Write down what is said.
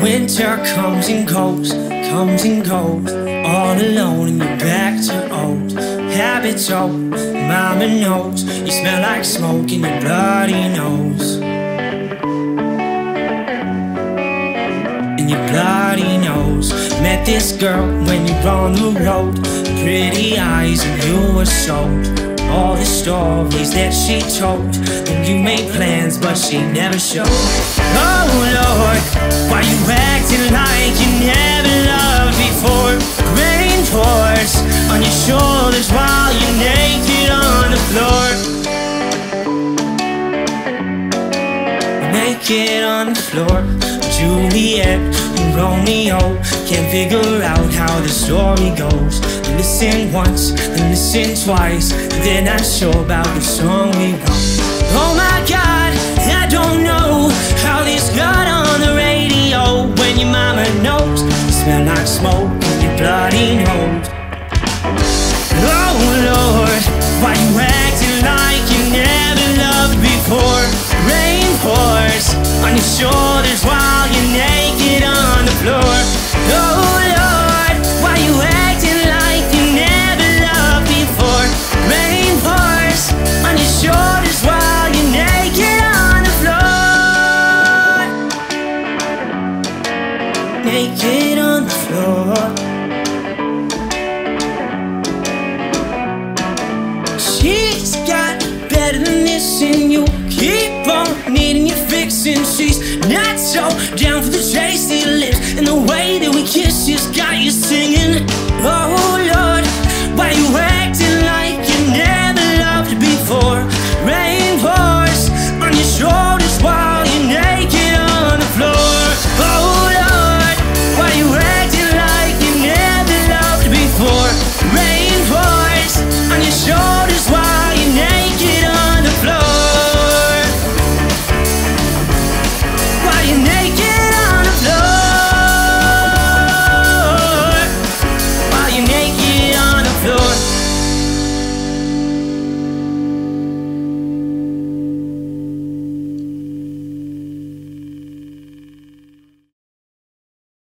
Winter comes and goes, all alone and you're back to old habits. Oh, mama knows, you smell like smoke in your bloody nose, in your bloody nose. Met this girl when you were on the road, pretty eyes and you were sold all the stories that she told. And you made plans but she never showed. Oh Lord, why you acting like you never loved before? Rain pours on your shoulders while you're naked on the floor, naked on the floor. Juliet and Romeo can't figure out how the story goes. They listen once, they listen twice, they're not sure about the song we wrote. Oh my God, I don't know how this got on the radio. When your mama knows, you smell like smoke in your bloody nose. Oh Lord, why you acting like you never loved before? Rain pours on your shoulders while you're naked on the floor. Oh Lord, why you acting like you never loved before? Rain pours on your shoulders while you're naked on the floor, naked on the floor. She's got better than this in you. Keep on needing your fixing. She's not so down for the chase. The lips and the way that we kiss, she's got